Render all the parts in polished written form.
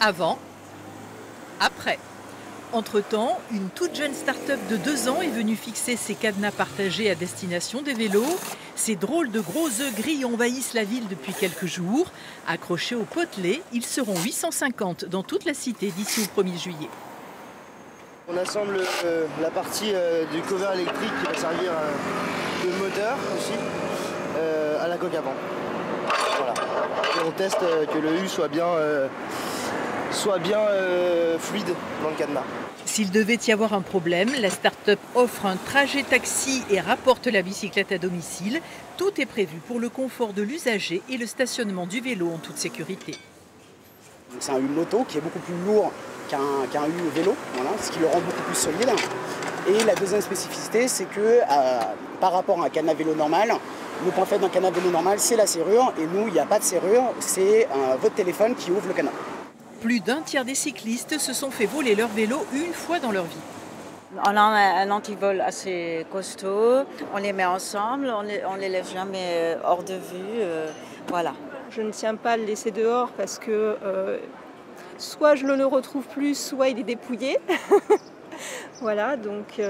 Avant, après. Entre-temps, une toute jeune start-up de 2 ans est venue fixer ses cadenas partagés à destination des vélos. Ces drôles de gros œufs gris envahissent la ville depuis quelques jours. Accrochés au potelet, ils seront 850 dans toute la cité d'ici au 1er juillet. On assemble la partie du cover électrique qui va servir de moteur aussi à la coque avant. Voilà. Et on teste que le U soit bien fluide dans le cadenas. S'il devait y avoir un problème, la start-up offre un trajet taxi et rapporte la bicyclette à domicile. Tout est prévu pour le confort de l'usager et le stationnement du vélo en toute sécurité. C'est un U moto qui est beaucoup plus lourd qu'un U vélo, voilà, ce qui le rend beaucoup plus solide. Et la deuxième spécificité, c'est que par rapport à un cadenas vélo normal, le point faible d'un cadenas vélo normal, c'est la serrure. Et nous, il n'y a pas de serrure, c'est votre téléphone qui ouvre le cadenas. Plus d'un tiers des cyclistes se sont fait voler leur vélo une fois dans leur vie. On a un antivol assez costaud, on les met ensemble, on les lève jamais hors de vue, voilà. Je ne tiens pas à le laisser dehors parce que soit je ne le retrouve plus, soit il est dépouillé. Voilà, donc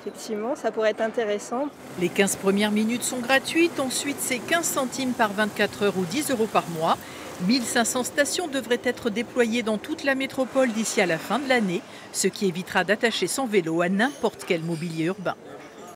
effectivement, ça pourrait être intéressant. Les 15 premières minutes sont gratuites, ensuite c'est 15 centimes par 24 heures ou 10 € par mois. 1500 stations devraient être déployées dans toute la métropole d'ici à la fin de l'année, ce qui évitera d'attacher son vélo à n'importe quel mobilier urbain.